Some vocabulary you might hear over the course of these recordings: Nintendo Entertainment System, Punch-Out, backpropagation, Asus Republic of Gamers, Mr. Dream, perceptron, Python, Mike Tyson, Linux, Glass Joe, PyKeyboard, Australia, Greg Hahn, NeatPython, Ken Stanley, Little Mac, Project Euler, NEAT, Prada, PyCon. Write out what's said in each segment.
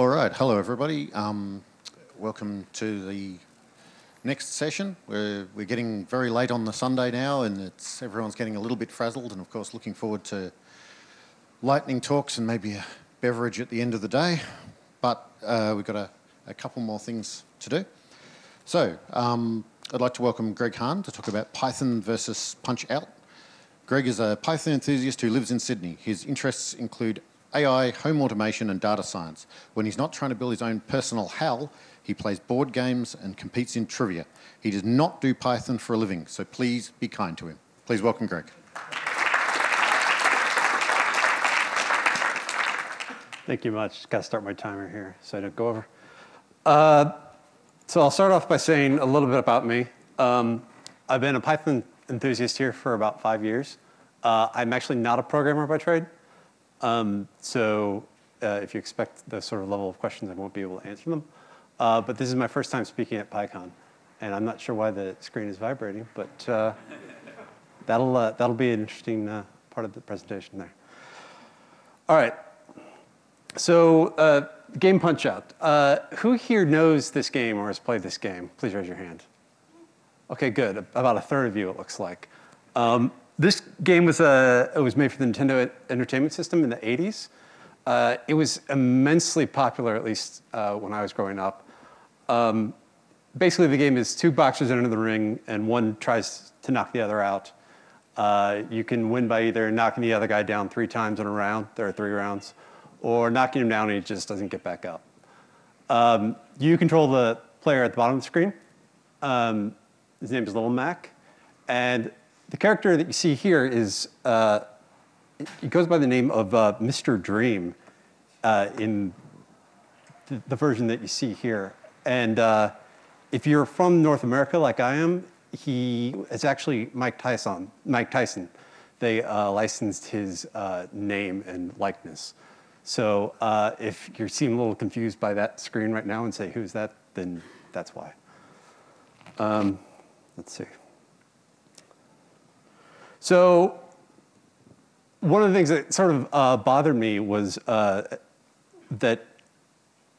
All right, hello everybody. Welcome to the next session. We're getting very late on the Sunday now, and everyone's getting a little bit frazzled, and of course looking forward to lightning talks and maybe a beverage at the end of the day. But we've got a couple more things to do. So I'd like to welcome Greg Hahn to talk about Python versus Punch-Out. Greg is a Python enthusiast who lives in Sydney. His interests include AI, home automation, and data science. When he's not trying to build his own personal HAL, he plays board games and competes in trivia. He does not do Python for a living, so please be kind to him. Please welcome Greg. Thank you much. Got to start my timer here so I don't go over. So I'll start off by saying a little bit about me. I've been a Python enthusiast here for about 5 years. I'm actually not a programmer by trade. If you expect the sort of level of questions, I won't be able to answer them. But this is my first time speaking at PyCon, and I'm not sure why the screen is vibrating, but that'll be an interesting part of the presentation there. All right. So game Punch-Out. Who here knows this game or has played this game? Please raise your hand. Okay, good. About a third of you, it looks like. This game was made for the Nintendo Entertainment System in the 80s. It was immensely popular, at least when I was growing up. Basically, the game is two boxers enter the ring, and one tries to knock the other out. You can win by either knocking the other guy down 3 times in a round, there are 3 rounds, or knocking him down and he just doesn't get back up. You control the player at the bottom of the screen. His name is Little Mac. And the character that you see here is, he goes by the name of Mr. Dream in the version that you see here. And if you're from North America like I am, it's actually Mike Tyson. They licensed his name and likeness. So if you seem a little confused by that screen right now and say, who's that, then that's why. Let's see. So one of the things that sort of bothered me was that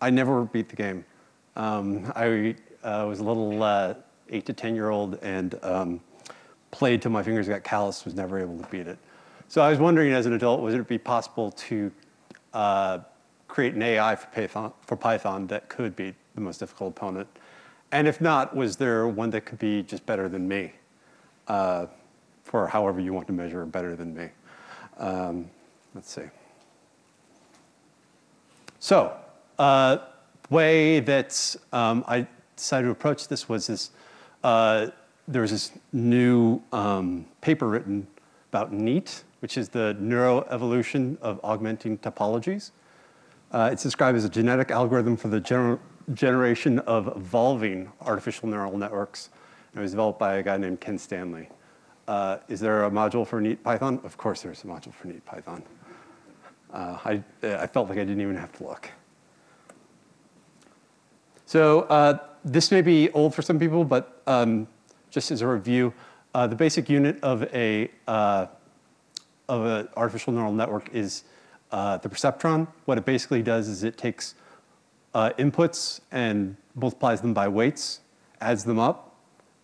I never beat the game. I was a little 8- to 10-year-old and played till my fingers got calloused, was never able to beat it. So I was wondering as an adult, would it be possible to create an AI for Python that could beat the most difficult opponent? And if not, was there one that could be just better than me? For however you want to measure better than me. Let's see. So the way that I decided to approach this was this, there was this new paper written about NEAT, which is the neuroevolution of augmenting topologies. It's described as a genetic algorithm for the generation of evolving artificial neural networks. And it was developed by a guy named Ken Stanley. Is there a module for NeatPython? Of course there's a module for NeatPython. I felt like I didn't even have to look. So this may be old for some people, but just as a review, the basic unit of an artificial neural network is the perceptron. What it basically does is it takes inputs and multiplies them by weights, adds them up.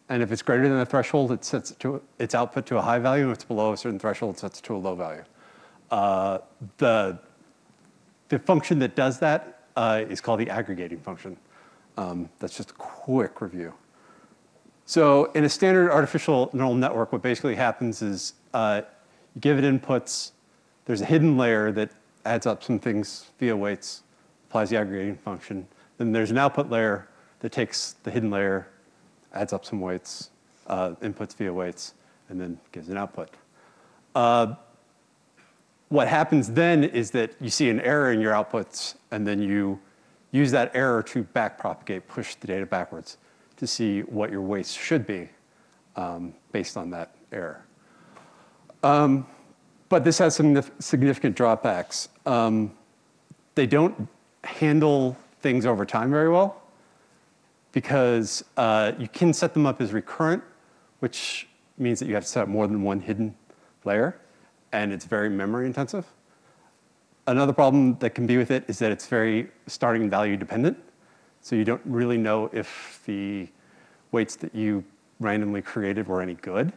And if it's greater than a threshold, it sets it to its output to a high value. If it's below a certain threshold, it sets it to a low value. The function that does that is called the aggregating function. That's just a quick review. So in a standard artificial neural network, what basically happens is you give it inputs. There's a hidden layer that adds up some things via weights, applies the aggregating function. Then there's an output layer that takes the hidden layer, adds up some weights, inputs via weights, and then gives an output. What happens then is that you see an error in your outputs, and then you use that error to backpropagate, push the data backwards to see what your weights should be based on that error. But this has some significant drawbacks. They don't handle things over time very well, because you can set them up as recurrent, which means that you have to set up more than one hidden layer, and it's very memory intensive. Another problem that can be with it is that it's very starting value dependent. So you don't really know if the weights that you randomly created were any good.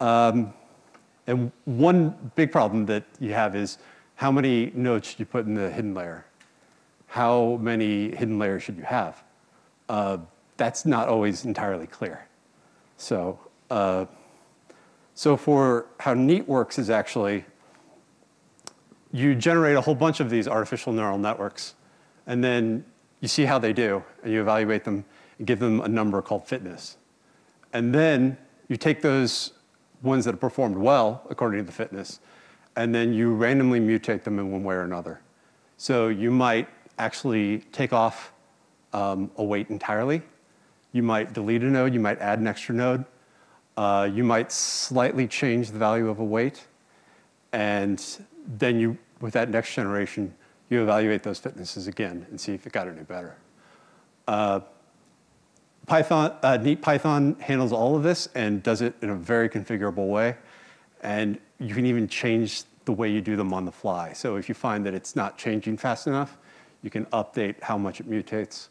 And one big problem that you have is how many nodes should you put in the hidden layer? How many hidden layers should you have? That's not always entirely clear. So, so for how NEAT works is actually, you generate a whole bunch of these artificial neural networks, and then you see how they do, and you evaluate them and give them a number called fitness. And then you take those ones that have performed well according to the fitness, and then you randomly mutate them in one way or another. So you might actually take off a weight entirely. You might delete a node. You might add an extra node. You might slightly change the value of a weight. And then you, with that next generation, you evaluate those fitnesses again and see if it got any better. NeatPython handles all of this and does it in a very configurable way. And you can even change the way you do them on the fly. So if you find that it's not changing fast enough, you can update how much it mutates.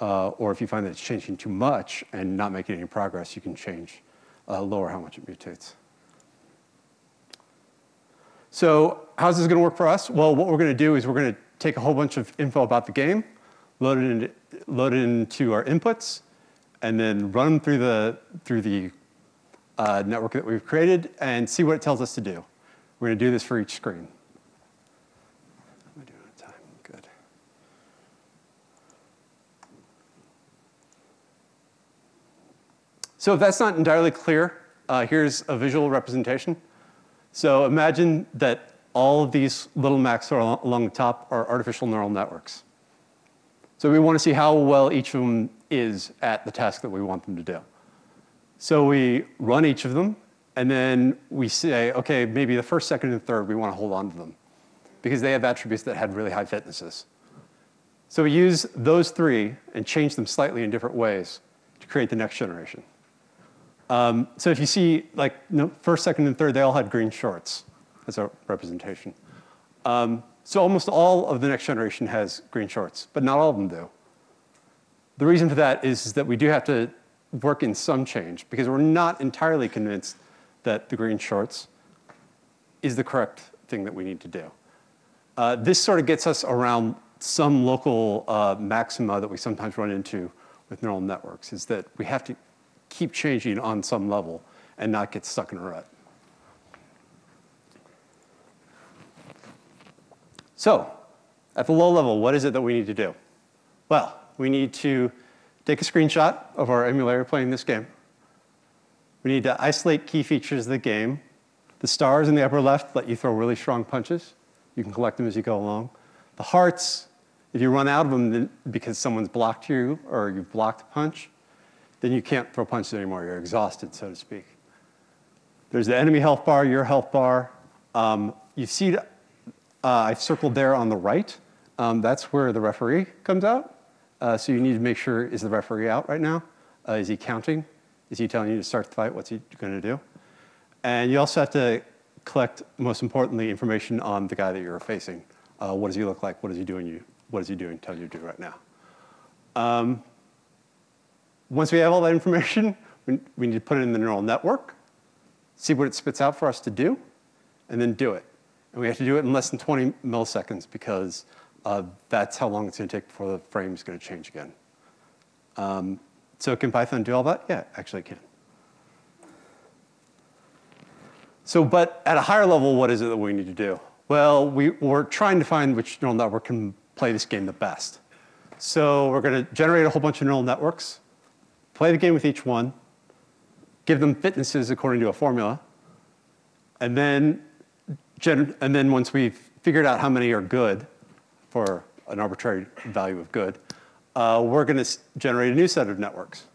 Or if you find that it's changing too much and not making any progress, you can change, lower how much it mutates. So how's this going to work for us? Well, what we're going to do is we're going to take a whole bunch of info about the game, load it into our inputs, and then run them through the network that we've created and see what it tells us to do. We're going to do this for each screen. Am I doing it on time? Good. So if that's not entirely clear, here's a visual representation. So imagine that all of these little Macs along the top are artificial neural networks. So we want to see how well each of them is at the task that we want them to do. So we run each of them, and then we say, OK, maybe the first, second, and third, we want to hold on to them, because they have attributes that had really high fitnesses. So we use those three and change them slightly in different ways to create the next generation. So if you see, like, first, second, and third, they all had green shorts as a representation. So almost all of the next generation has green shorts, but not all of them do. The reason for that is that we do have to work in some change, because we're not entirely convinced that the green shorts is the correct thing that we need to do. This sort of gets us around some local maxima that we sometimes run into with neural networks, is that we have to keep changing on some level and not get stuck in a rut. So at the low level, what is it that we need to do? Well, we need to take a screenshot of our emulator playing this game. We need to isolate key features of the game. The stars in the upper left let you throw really strong punches. You can collect them as you go along. The hearts, if you run out of them because someone's blocked you or you've blocked a punch, then you can't throw punches anymore. You're exhausted, so to speak. There's the enemy health bar, your health bar. You see, I've circled there on the right. That's where the referee comes out. So you need to make sure, is the referee out right now? Is he counting? Is he telling you to start the fight? What's he going to do? And you also have to collect, most importantly, information on the guy that you're facing. What does he look like? What is he doing? What is he doing? Tell you to do right now. Once we have all that information, we need to put it in the neural network, see what it spits out for us to do, and then do it. And we have to do it in less than 20 milliseconds, because that's how long it's going to take before the frame is going to change again. So can Python do all that? Yeah, actually it can. So, but at a higher level, what is it that we need to do? Well, we're trying to find which neural network can play this game the best. So we're going to generate a whole bunch of neural networks, play the game with each one, give them fitnesses according to a formula, and then once we've figured out how many are good for an arbitrary value of good, we're going to generate a new set of networks.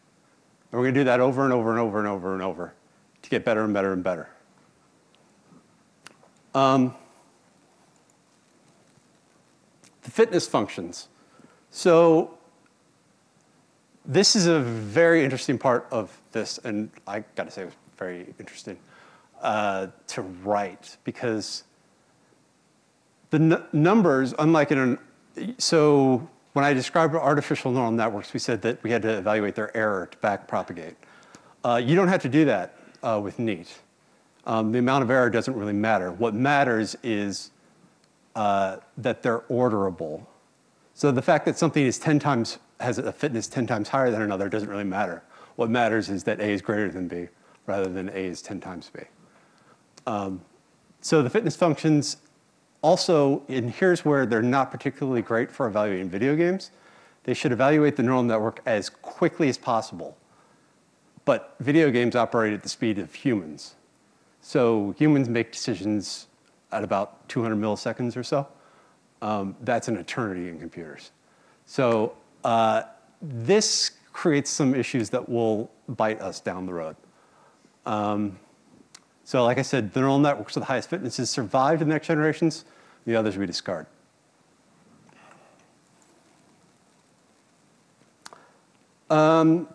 And we're going to do that over and over and over and over and over to get better and better and better. The fitness functions. So this is a very interesting part of this, and I got to say it was very interesting to write, because The numbers, unlike in an, so when I described artificial neural networks, we said that we had to evaluate their error to backpropagate. You don't have to do that with NEAT. The amount of error doesn't really matter. What matters is that they're orderable. So the fact that something is 10 times, has a fitness 10 times higher than another doesn't really matter. What matters is that A is greater than B, rather than A is 10 times B. So the fitness functions also, and here's where they're not particularly great for evaluating video games. They should evaluate the neural network as quickly as possible. But video games operate at the speed of humans. So humans make decisions at about 200 milliseconds or so. That's an eternity in computers. So this creates some issues that will bite us down the road. So like I said, the neural networks with the highest fitnesses survived in the next generations. The others we discard. How do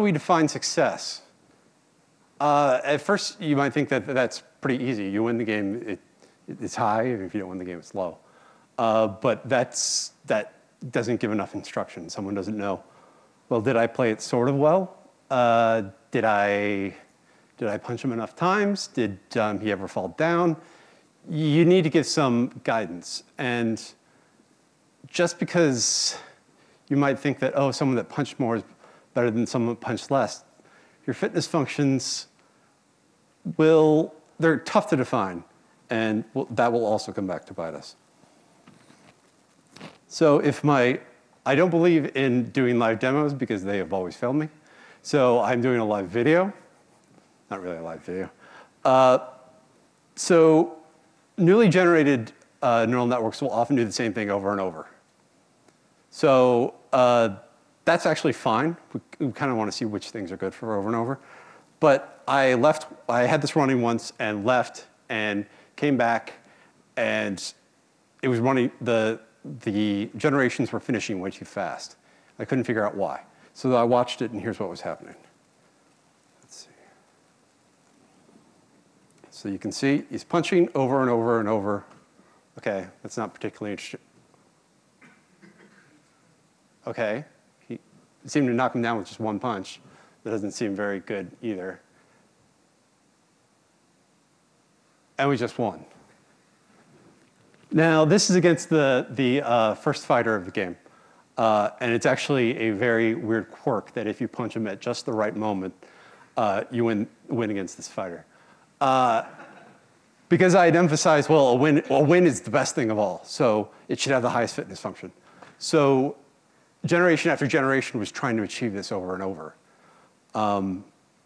we define success? At first, you might think that that's pretty easy. You win the game, it's high, and if you don't win the game, it's low. But that doesn't give enough instruction. Someone doesn't know, well, did I play it sort of well? Did I punch him enough times? Did he ever fall down? You need to give some guidance. And just because you might think that, oh, someone that punched more is better than someone that punched less, your fitness functions will, they're tough to define. And that will also come back to bite us. So if I don't believe in doing live demos because they have always failed me. So I'm doing a live video, not really a live video. So newly generated neural networks will often do the same thing over and over. So that's actually fine. We kind of want to see which things are good for over and over. But I had this running once and left and came back, and it was running, the generations were finishing way too fast. I couldn't figure out why. So I watched it, and here's what was happening. Let's see. So you can see he's punching over and over and over. OK, that's not particularly interesting. OK, he seemed to knock him down with just one punch. That doesn't seem very good either. And we just won. Now, this is against the first fighter of the game. And it's actually a very weird quirk that if you punch him at just the right moment, you win against this fighter. Because I had emphasized, well, a win is the best thing of all. So it should have the highest fitness function. So generation after generation was trying to achieve this over and over,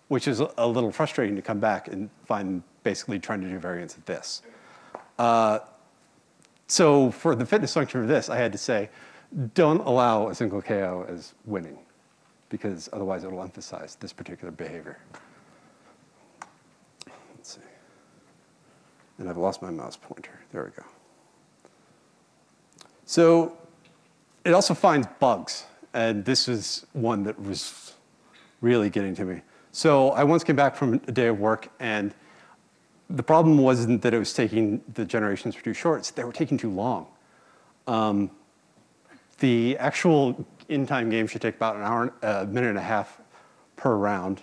which is a little frustrating to come back and find basically trying to do variants of this. So for the fitness function of this, I had to say, don't allow a single KO as winning, because otherwise it'll emphasize this particular behavior. Let's see. And I've lost my mouse pointer. There we go. So it also finds bugs. And this is one that was really getting to me. So I once came back from a day of work, and the problem wasn't that it was taking, the generations were too short. It's they were taking too long. The actual in-time game should take about a minute and a half per round.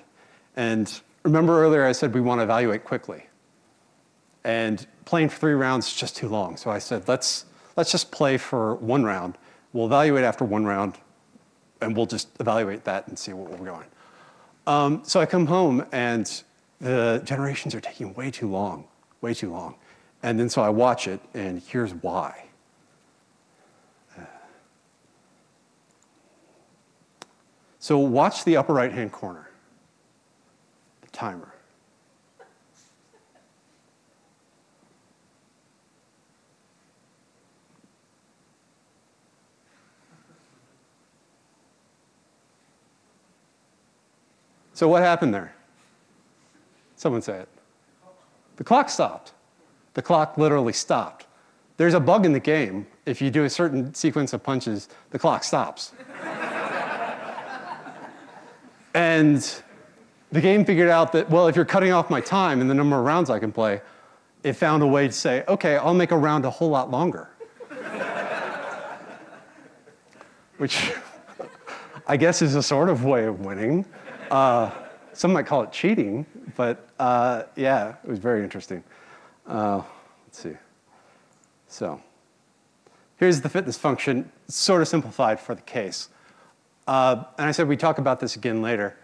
And remember earlier I said we want to evaluate quickly. And playing for 3 rounds is just too long. So I said, let's just play for 1 round. We'll evaluate after 1 round, and we'll just evaluate that and see where we're going. So I come home, and the generations are taking way too long, way too long. And then so I watch it, and here's why. So watch the upper right-hand corner, the timer. So what happened there? Someone say it. The clock stopped. The clock literally stopped. There's a bug in the game. If you do a certain sequence of punches, the clock stops. And the game figured out that, well, if you're cutting off my time and the number of rounds I can play, it found a way to say, okay, I'll make a round a whole lot longer. Which I guess is a sort of way of winning. Some might call it cheating, but yeah, it was very interesting. Let's see. So here's the fitness function, sort of simplified for the case. And I said we talk about this again later.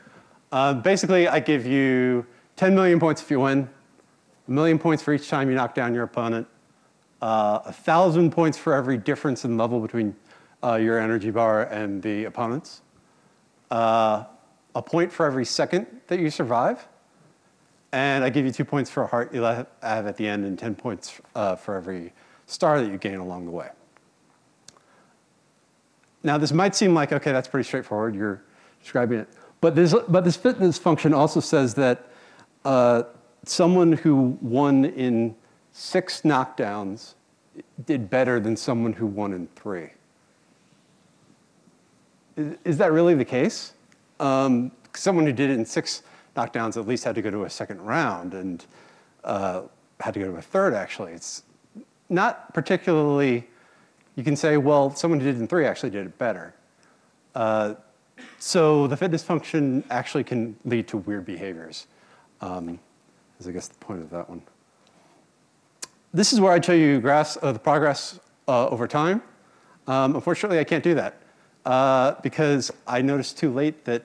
Basically, I give you 10 million points if you win, 1 million points for each time you knock down your opponent, 1,000 points for every difference in level between your energy bar and the opponent's, a point for every second that you survive, and I give you 2 points for a heart you have at the end and 10 points for every star that you gain along the way. Now, this might seem like, okay, that's pretty straightforward. You're describing it. But this fitness function also says that someone who won in 6 knockdowns did better than someone who won in 3. Is that really the case? Someone who did it in 6 knockdowns at least had to go to a second round and had to go to a third, actually. It's not particularly, you can say, well, someone who did it in 3 actually did it better. So the fitness function actually can lead to weird behaviors, is I guess the point of that one. This is where I show you graphs of the progress over time. Unfortunately, I can't do that because I noticed too late that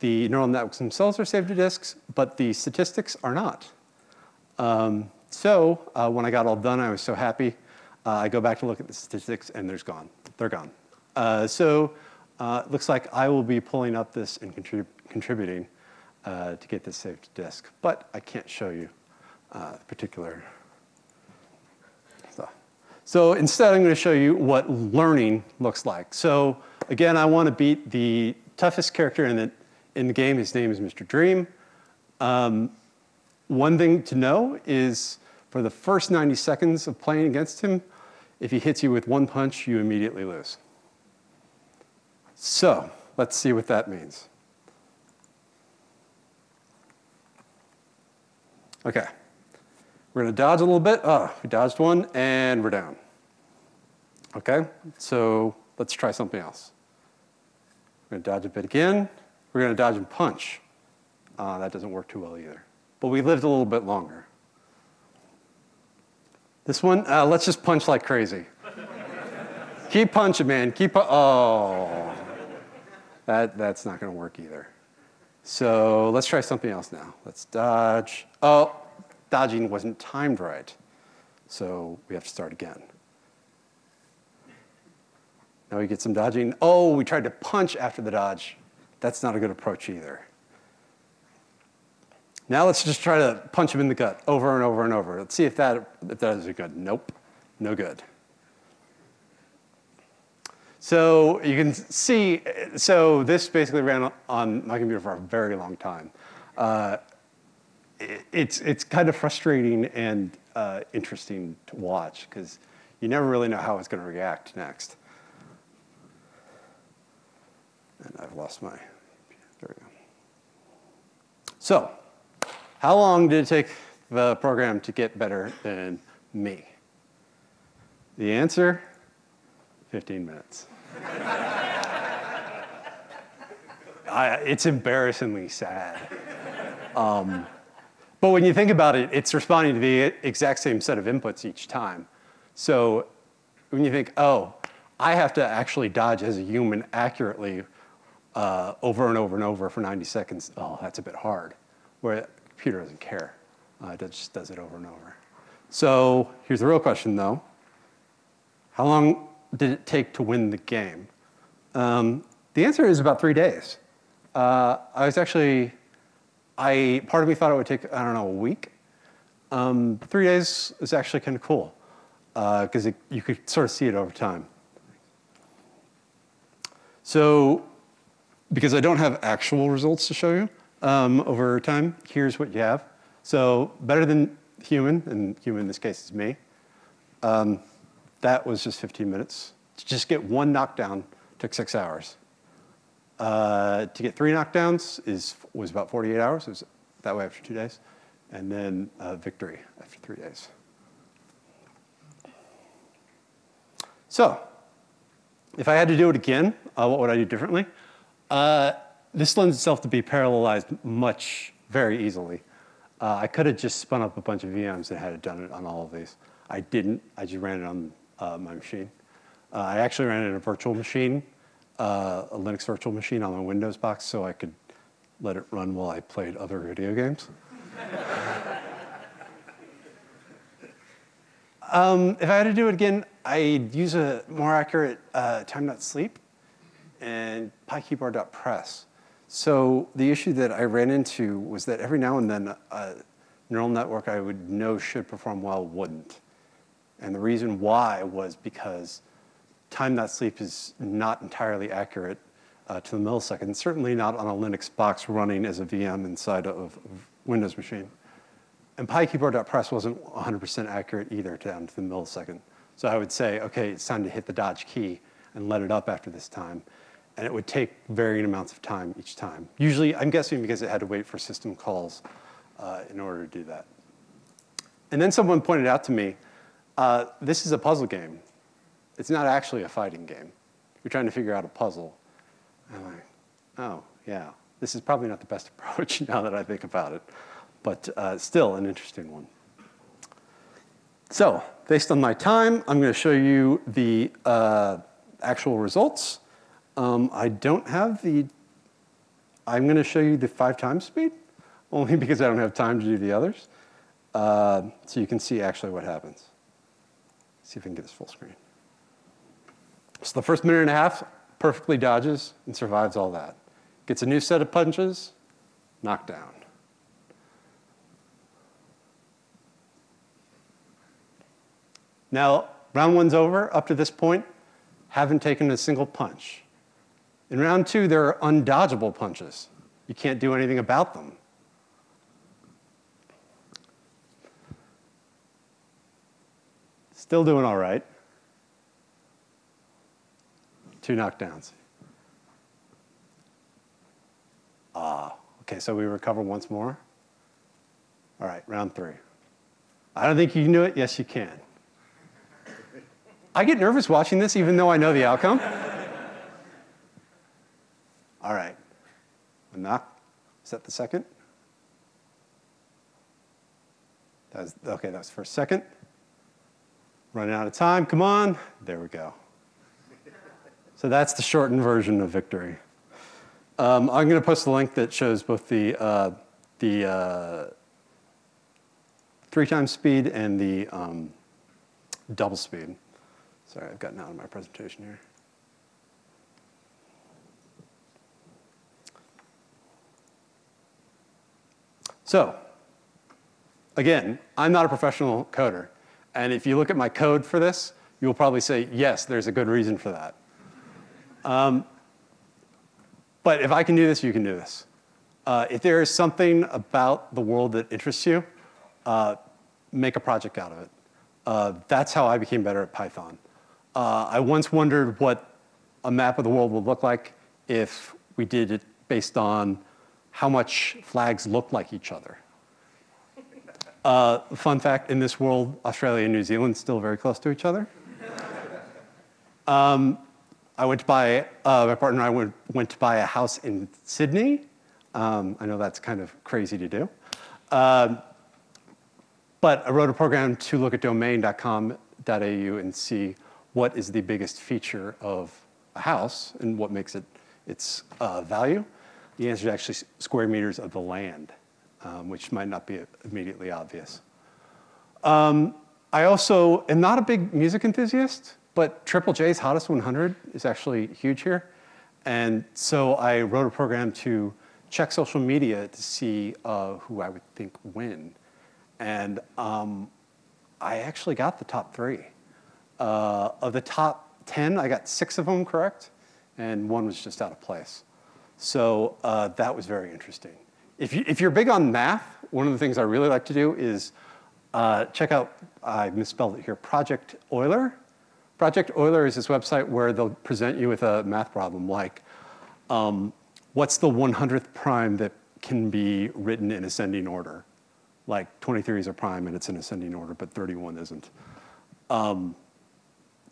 the neural networks themselves are saved to disks, but the statistics are not. So when I got all done, I was so happy. I go back to look at the statistics, and they're gone. So it looks like I will be pulling up this and contributing to get this saved to disk, but I can't show you particular stuff. So instead, I'm going to show you what learning looks like. So again, I want to beat the toughest character in the game. His name is Mr. Dream. One thing to know is for the first 90 seconds of playing against him, if he hits you with one punch, you immediately lose. So let's see what that means. OK. We're going to dodge a little bit. Ah, we dodged one, and we're down. OK, so let's try something else. We're going to dodge a bit again. We're going to dodge and punch. That doesn't work too well either. But we lived a little bit longer. This one, let's just punch like crazy. Keep punching, man. Keep punching. Oh. That's not going to work either. So let's try something else now. Let's dodge. Oh, dodging wasn't timed right. So we have to start again. Now we get some dodging. Oh, we tried to punch after the dodge. That's not a good approach either. Now let's just try to punch him in the gut over and over and over. Let's see if that is good. Nope, no good. So you can see, so this basically ran on my computer for a very long time. It's kind of frustrating and interesting to watch because you never really know how it's going to react next. And I've lost my, there we go. So how long did it take the program to get better than me? The answer, 15 minutes. It's embarrassingly sad. But when you think about it, it's responding to the exact same set of inputs each time. So when you think, oh, I have to actually dodge as a human accurately over and over and over for 90 seconds, oh, that's a bit hard. Where the computer doesn't care. It just does it over and over. So here's the real question, though. How long did it take to win the game? The answer is about 3 days. Part of me thought it would take, I don't know, a week. 3 days is actually kind of cool, because you could sort of see it over time. So because I don't have actual results to show you over time, here's what you have. So better than human, and human in this case is me. That was just 15 minutes. To just get one knockdown took 6 hours. To get 3 knockdowns was about 48 hours. It was that way after 2 days. and then victory after 3 days. So if I had to do it again, what would I do differently? This lends itself to be parallelized very easily. I could have just spun up a bunch of VMs and had done it on all of these. I didn't. I just ran it on my machine. I actually ran it in a virtual machine, a Linux virtual machine on my Windows box, so I could let it run while I played other video games. If I had to do it again, I'd use a more accurate time.sleep and PyKeyboard.press. So the issue that I ran into was that every now and then a neural network I would know should perform well wouldn't. And the reason why was because time.sleep is not entirely accurate to the millisecond, certainly not on a Linux box running as a VM inside of a Windows machine. And PyKeyboard.press wasn't 100% accurate either down to the millisecond. So I would say, okay, it's time to hit the dodge key and let it up after this time. And it would take varying amounts of time each time. Usually, I'm guessing because it had to wait for system calls in order to do that. And then someone pointed out to me, this is a puzzle game. It's not actually a fighting game. You're trying to figure out a puzzle. And I'm like, oh, yeah. This is probably not the best approach now that I think about it, but still an interesting one. So based on my time, I'm going to show you the actual results. I don't have the, I'm going to show you the 5 times speed, only because I don't have time to do the others. So you can see actually what happens. See if I can get this full screen. So the first 1.5 minutes perfectly dodges and survives all that. Gets a new set of punches, knocked down. Now, round 1's over up to this point. Haven't taken a single punch. In round 2, there are undodgeable punches. You can't do anything about them. Still doing all right. 2 knockdowns. Ah, okay, so we recover once more. All right, round 3. I don't think you can do it. Yes, you can. I get nervous watching this, even though I know the outcome. All right. A knock. Is that the second? That was, okay, that was the first second. Running out of time. Come on. There we go. So that's the shortened version of victory. I'm going to post a link that shows both the 3 times speed and the double speed. Sorry, I've gotten out of my presentation here. So, again, I'm not a professional coder. And if you look at my code for this, you'll probably say, yes, there's a good reason for that. But if I can do this, you can do this. If there is something about the world that interests you, make a project out of it. That's how I became better at Python. I once wondered what a map of the world would look like if we did it based on how much flags looked like each other. Fun fact, in this world, Australia and New Zealand are still very close to each other. I went to buy, my partner and I went to buy a house in Sydney. I know that's kind of crazy to do. But I wrote a program to look at domain.com.au and see what is the biggest feature of a house and what makes it its value. The answer is actually square meters of the land, which might not be immediately obvious. I also am not a big music enthusiast, but Triple J's Hottest 100 is actually huge here. And so I wrote a program to check social media to see who I would think win. And I actually got the top 3. Of the top 10, I got 6 of them correct, and 1 was just out of place. So that was very interesting. If you're big on math, one of the things I really like to do is check out, I misspelled it here, Project Euler. Project Euler is this website where they'll present you with a math problem like, what's the 100th prime that can be written in ascending order? like 23 is a prime and it's in ascending order, but 31 isn't.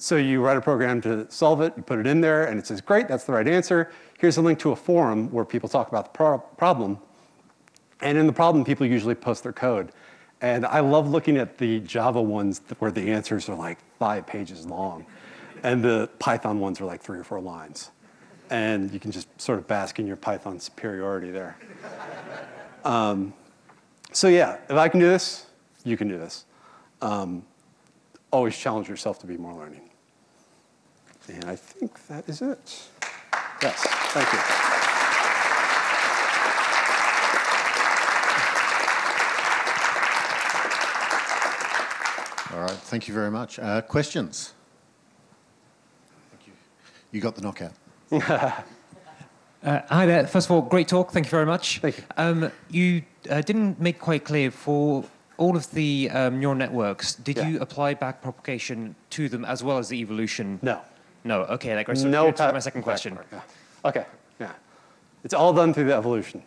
So you write a program to solve it, you put it in there, and it says, great, that's the right answer. Here's a link to a forum where people talk about the problem. And in the problem, people usually post their code. And I love looking at the Java ones where the answers are like 5 pages long. And the Python ones are like 3 or 4 lines. And you can just sort of bask in your Python superiority there. So yeah, if I can do this, you can do this. Always challenge yourself to be more learning. And I think that is it. Yes, thank you. All right, thank you very much. Questions? Thank you. You got the knockout. Hi there. First of all, great talk. Thank you very much. Thank you. You didn't make quite clear for all of the neural networks, did you apply backpropagation to them as well as the evolution? No. No, okay, that goes to my second question. Yeah. Okay, yeah. It's all done through the evolution.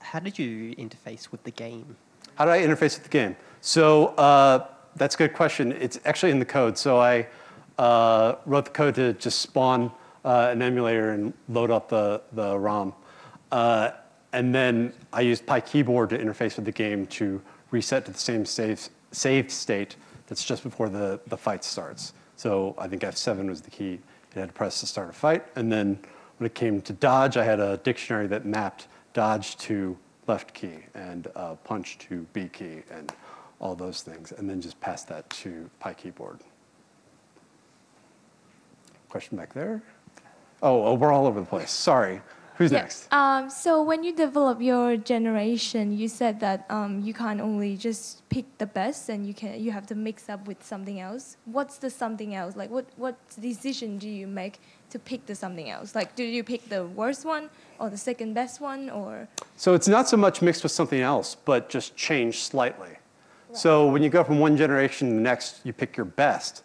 How did you interface with the game? How did I interface with the game? So that's a good question. It's actually in the code. So I wrote the code to just spawn an emulator and load up the ROM. And then I used PyKeyboard to interface with the game to reset to the same saved state that's just before the fight starts. So I think F7 was the key. It had to press to start a fight. And then when it came to dodge, I had a dictionary that mapped dodge to left key and punch to B key and all those things. And then just passed that to PyKeyboard. Question back there? Oh, we're all over the place. Sorry. Who's next? So when you develop your generation, you said that you can't only just pick the best, and you have to mix up with something else. What's the something else? Like, what decision do you make to pick the something else? Like, do you pick the worst one or the second best one, or? So it's not so much mixed with something else, but just change slightly. Right. So when you go from one generation to the next, you pick your best,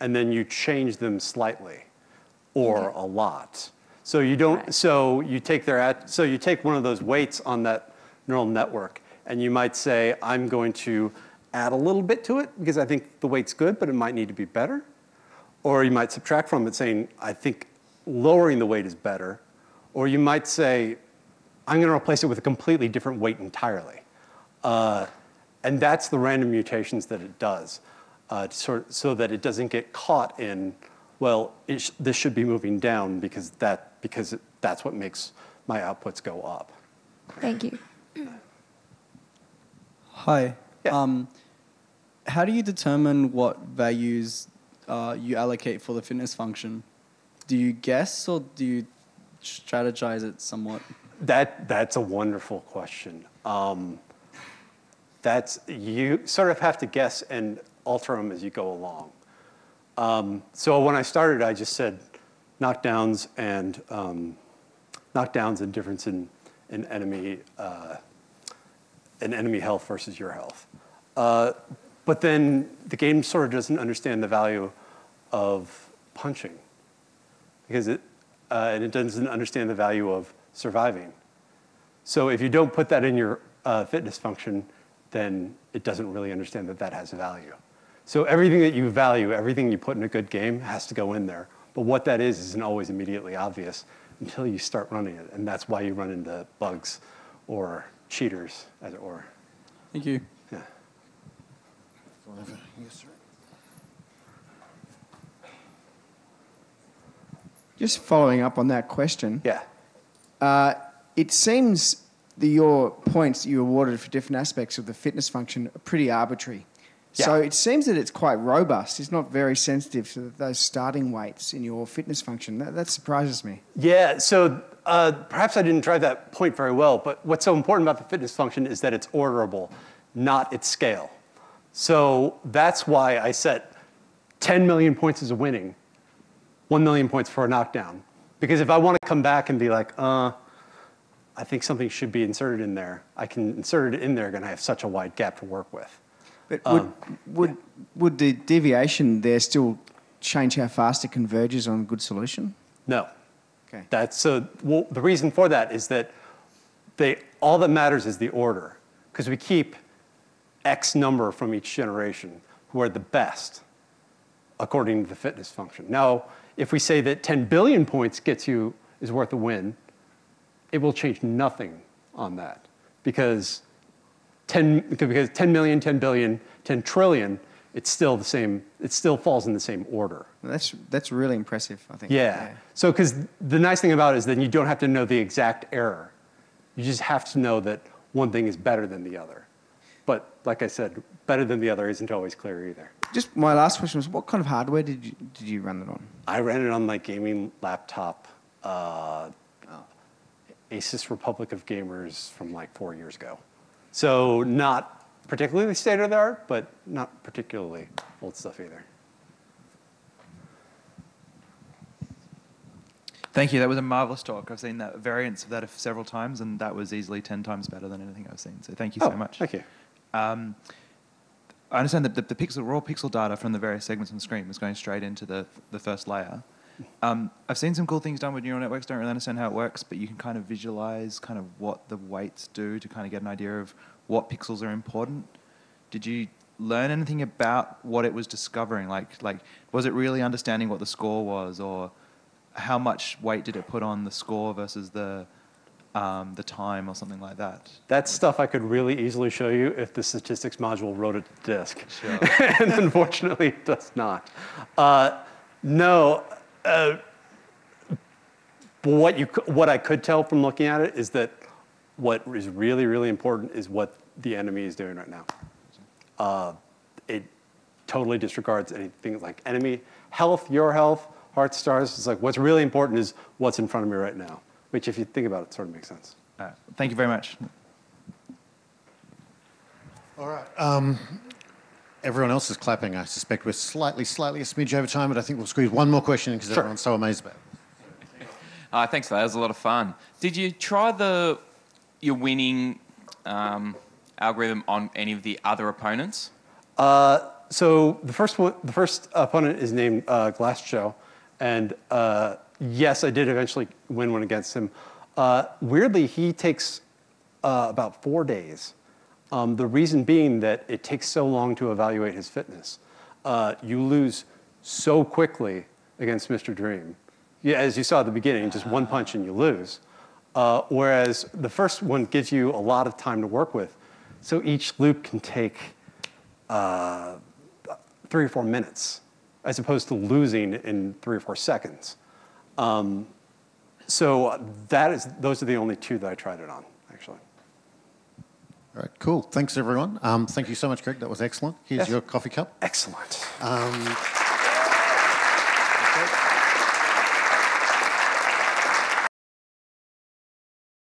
and then you change them slightly, or a lot. So you don't. Right. So you take so you take one of those weights on that neural network, and you might say, I'm going to add a little bit to it because I think the weight's good, but it might need to be better. Or you might subtract from it, saying, I think lowering the weight is better. Or you might say, I'm going to replace it with a completely different weight entirely. And that's the random mutations that it does, so that it doesn't get caught in, well, this should be moving down because that's what makes my outputs go up. Thank you. Hi. Yeah. How do you determine what values you allocate for the fitness function? Do you guess or do you strategize it somewhat? That's a wonderful question. You sort of have to guess and alter them as you go along. So when I started, I just said knockdowns and difference in enemy health versus your health. But then the game sort of doesn't understand the value of punching, because it doesn't understand the value of surviving. So if you don't put that in your fitness function, then it doesn't really understand that that has value. So everything that you value, everything you put in a good game has to go in there. But what that is isn't always immediately obvious until you start running it. And that's why you run into bugs or cheaters, as it were. Thank you. Yeah. Yes, sir. Just following up on that question. Yeah. It seems that your points that you awarded for different aspects of the fitness function are pretty arbitrary. Yeah. So it seems that it's quite robust. It's not very sensitive to those starting weights in your fitness function. That surprises me. Yeah, so perhaps I didn't drive that point very well, but what's so important about the fitness function is that it's orderable, not its scale. So that's why I set 10 million points as a winning, 1 million points for a knockdown. Because if I want to come back and be like, I think something should be inserted in there, I can insert it in there, and I have such a wide gap to work with. But would the deviation there still change how fast it converges on a good solution? No. Okay. The reason for that is that all that matters is the order, because we keep X number from each generation who are the best according to the fitness function. Now, if we say that 10 billion points gets you is worth a win, it will change nothing on that, because 10 million, 10 billion, 10 trillion, it's still the same. It still falls in the same order. That's really impressive, I think. Yeah. So because the nice thing about it is that you don't have to know the exact error. You just have to know that one thing is better than the other. But like I said, better than the other isn't always clear either. Just my last question was, what kind of hardware did you run it on? I ran it on my gaming laptop, Asus Republic of Gamers from like 4 years ago. So not particularly state of the art, but not particularly old stuff either. Thank you. That was a marvelous talk. I've seen that variants of that several times, and that was easily 10 times better than anything I've seen. So thank you so much. Thank you. I understand that the raw pixel data from the various segments on the screen was going straight into the first layer. I've seen some cool things done with neural networks. Don't really understand how it works, but you can kind of visualize kind of what the weights do to kind of get an idea of what pixels are important. Did you learn anything about what it was discovering? Like was it really understanding what the score was, or how much weight did it put on the score versus the time or something like that? That's stuff I could really easily show you if the statistics module wrote it to disk. Sure. And unfortunately, it does not. What I could tell from looking at it is that what is really, really important is what the enemy is doing right now. It totally disregards anything like enemy health, your health, hearts, stars. It's like what's really important is what's in front of me right now, which if you think about it, sort of makes sense. Thank you very much. All right. Everyone else is clapping. I suspect we're slightly a smidge over time, but I think we'll squeeze one more question in because everyone's so amazed about it. Thanks for that. That was a lot of fun. Did you try your winning algorithm on any of the other opponents? So the first opponent is named Glass Joe, and yes, I did eventually win one against him. Weirdly, he takes about 4 days. The reason being that it takes so long to evaluate his fitness. You lose so quickly against Mr. Dream. Yeah, as you saw at the beginning, just one punch and you lose. Whereas the first one gives you a lot of time to work with. So each loop can take 3 or 4 minutes, as opposed to losing in 3 or 4 seconds. So those are the only two that I tried it on, actually. All right, cool. Thanks, everyone. Thank you so much, Greg. That was excellent. Here's your coffee cup. Excellent.